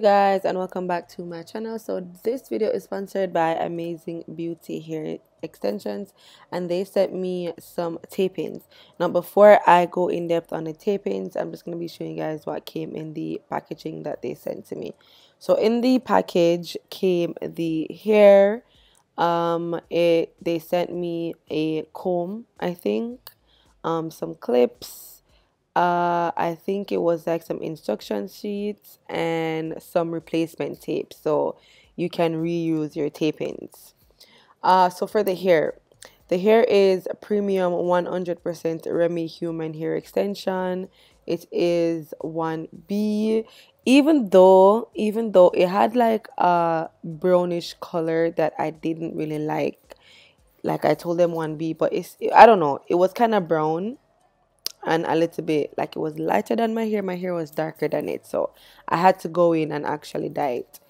guys, and welcome back to my channel. So this video is sponsored by Amazing Beauty Hair Extensions, and they sent me some tapings. Now before I go in depth on the tapings, I'm just going to be showing you guys what came in the packaging that they sent to me. So in the package came the hair, they sent me a comb, I think, some clips, I think it was like some instruction sheets and some replacement tape, so you can reuse your tapings. So for the hair, is premium 100% Remy human hair extension. It is 1B. Even though it had like a brownish color that I didn't really like I told them 1B, but it's, I don't know, it was kind of brown and a little bit like it was lighter than my hair. My hair was darker than it, so I had to go in and actually dye it.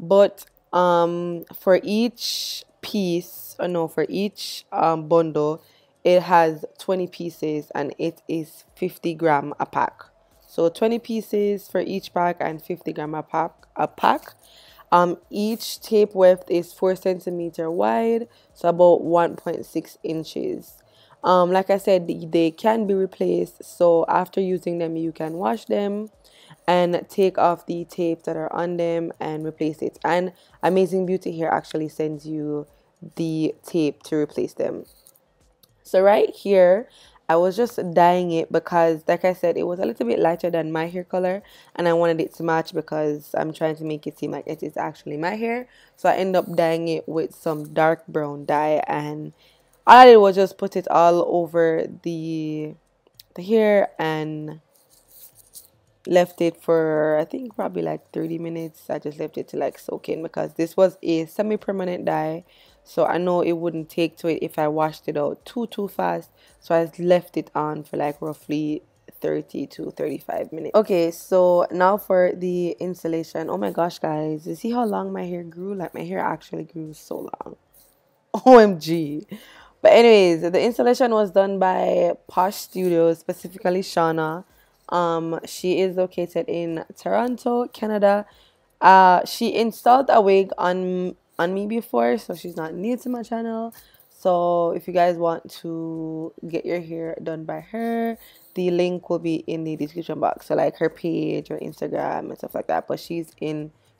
But for each piece, or no, for each bundle, it has 20 pieces and it is 50 gram a pack. So 20 pieces for each pack and 50 gram a pack. Each tape width is 4 centimeters wide, so about 1.6 inches. Like I said, they can be replaced, so after using them you can wash them and take off the tapes that are on them and replace it. And Amazing Beauty Hair actually sends you the tape to replace them. So right here I was just dyeing it because, like I said, it was a little bit lighter than my hair color and I wanted it to match because I'm trying to make it seem like it is actually my hair. So I end up dyeing it with some dark brown dye, and all I did was just put it all over the hair and left it for, I think, probably like 30 minutes. I just left it to like soak in because this was a semi-permanent dye, so I know it wouldn't take to it if I washed it out too fast. So I just left it on for like roughly 30 to 35 minutes. Okay, so now for the installation. Oh my gosh, guys, you see how long my hair grew? Like, my hair actually grew so long. OMG. But anyways, the installation was done by Posh Studios, specifically Shauna. She is located in Toronto, Canada. She installed a wig on me before, so she's not new to my channel. So if you guys want to get your hair done by her, the link will be in the description box. So like her page or Instagram and stuff like that. But she's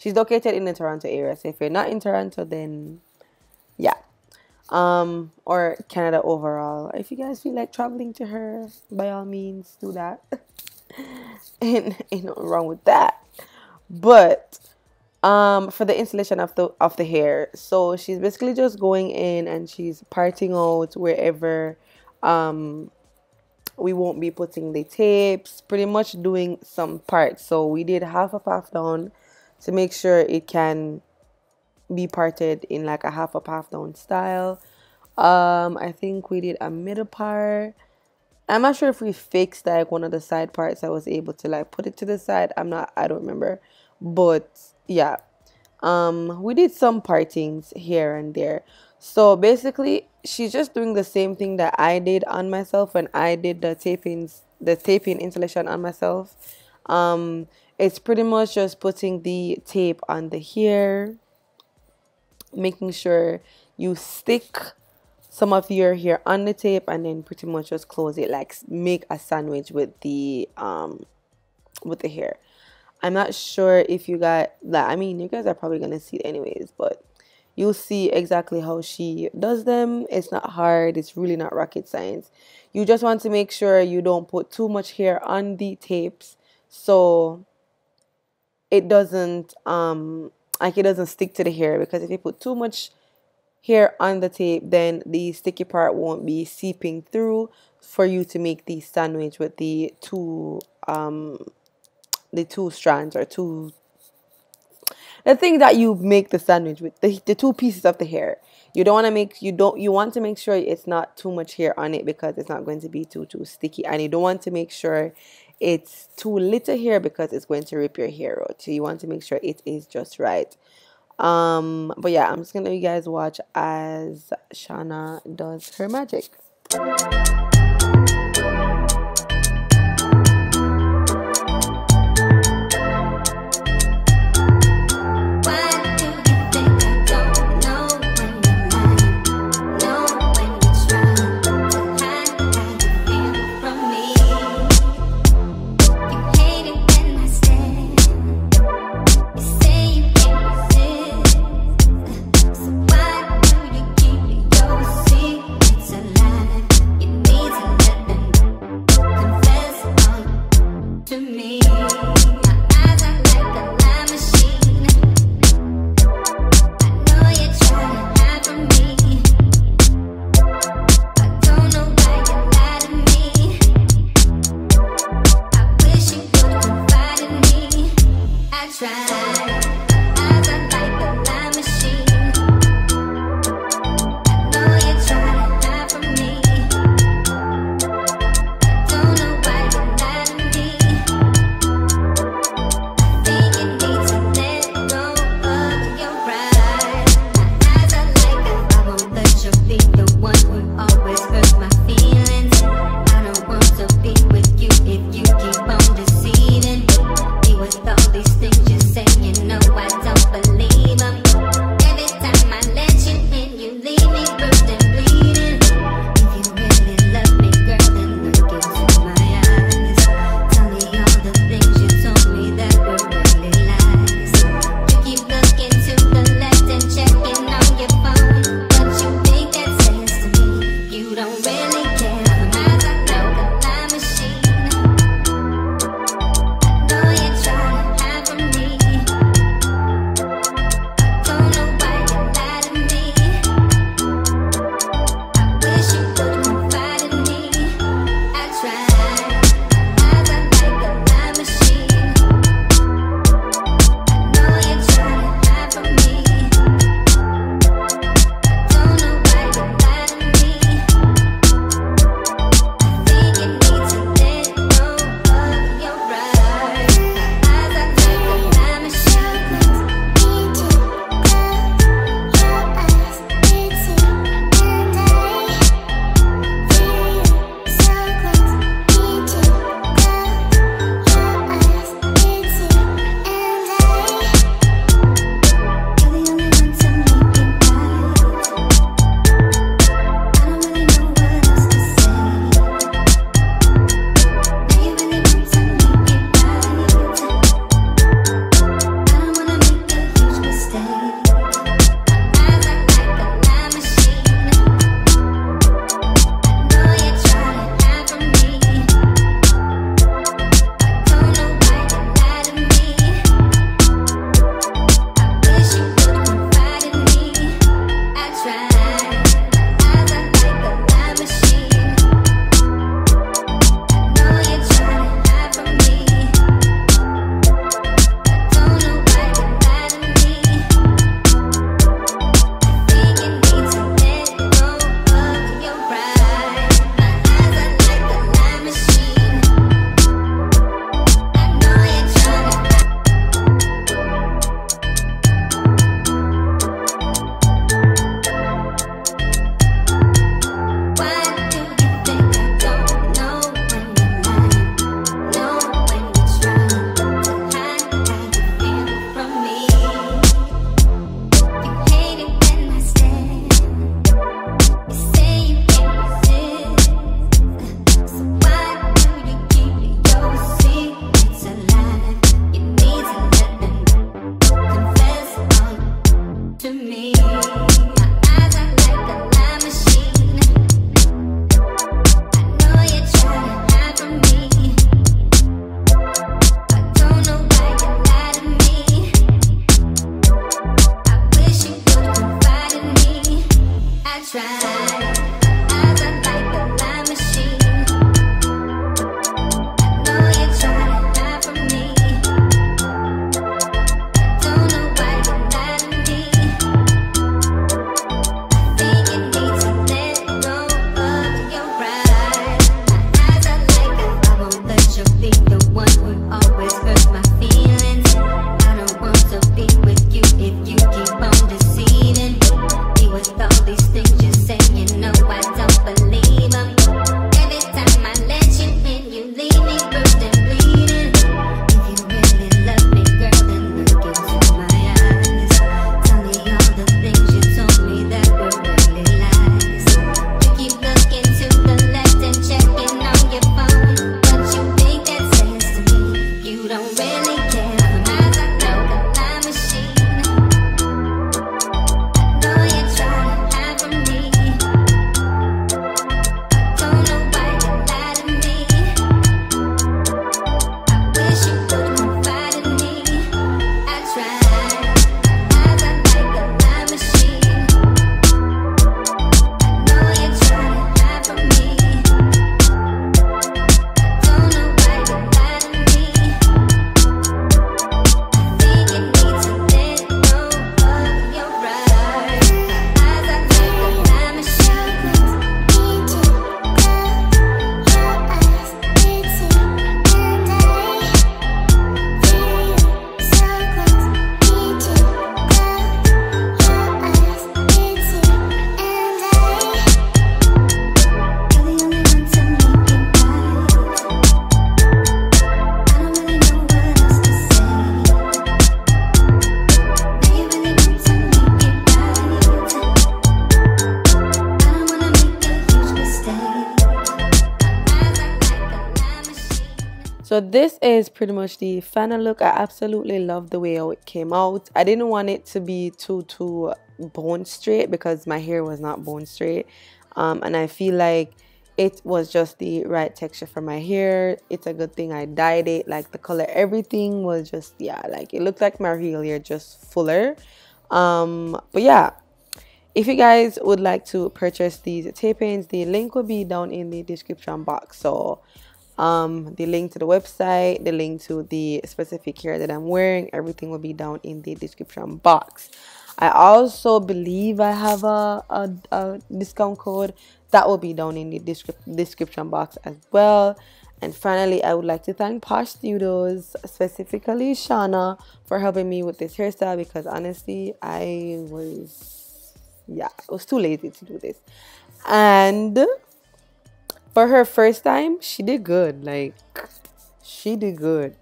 located in the Toronto area. So if you're not in Toronto, then yeah. Or Canada overall, if you guys feel like traveling to her, by all means do that. Ain't nothing wrong with that. But for the installation of the hair, so she's basically just going in and she's parting out wherever we won't be putting the tapes, pretty much doing some parts. So we did half a puff down to make sure it can be parted in like a half up, half down style. I think we did a middle part. I'm not sure if we fixed like one of the side parts. I was able to like put it to the side. I don't remember, but yeah, we did some partings here and there. So basically she's just doing the same thing that I did on myself when I did the taping installation on myself. It's pretty much just putting the tape on the hair, making sure you stick some of your hair on the tape, and then pretty much just close it, like make a sandwich with the hair. I'm not sure if you got that. I mean, you guys are probably gonna see it anyways, but you'll see exactly how she does them. It's not hard. It's really not rocket science. You just want to make sure you don't put too much hair on the tapes, so it doesn't like it doesn't stick to the hair, because if you put too much hair on the tape, then the sticky part won't be seeping through for you to make the sandwich with the two strands, or the thing that you make the sandwich with, the two pieces of the hair. You don't want to make, you want to make sure it's not too much hair on it, because it's not going to be too sticky, and you don't want to make sure it's too little hair because it's going to rip your hair out. So you want to make sure it is just right. But yeah, I'm just gonna let you guys watch as Shauna does her magic. So this is pretty much the final look. I absolutely love the way how it came out. I didn't want it to be too bone straight because my hair was not bone straight, and I feel like it was just the right texture for my hair. It's a good thing I dyed it. Like the color, everything was just, yeah, like it looked like my real hair, just fuller. But yeah, if you guys would like to purchase these tape-ins, the link will be down in the description box. So the link to the website, the link to the specific hair that I'm wearing, everything will be down in the description box. I also believe I have a discount code that will be down in the description box as well. And finally, I would like to thank Posh Studios, specifically Shauna, for helping me with this hairstyle, because honestly, I was too lazy to do this. And for her first time, she did good. Like, she did good.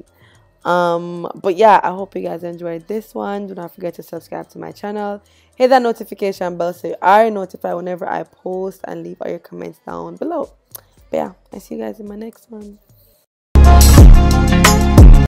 But yeah, I hope you guys enjoyed this one. Do not forget to subscribe to my channel, hit that notification bell so you are notified whenever I post, and leave all your comments down below. But yeah, I see you guys in my next one.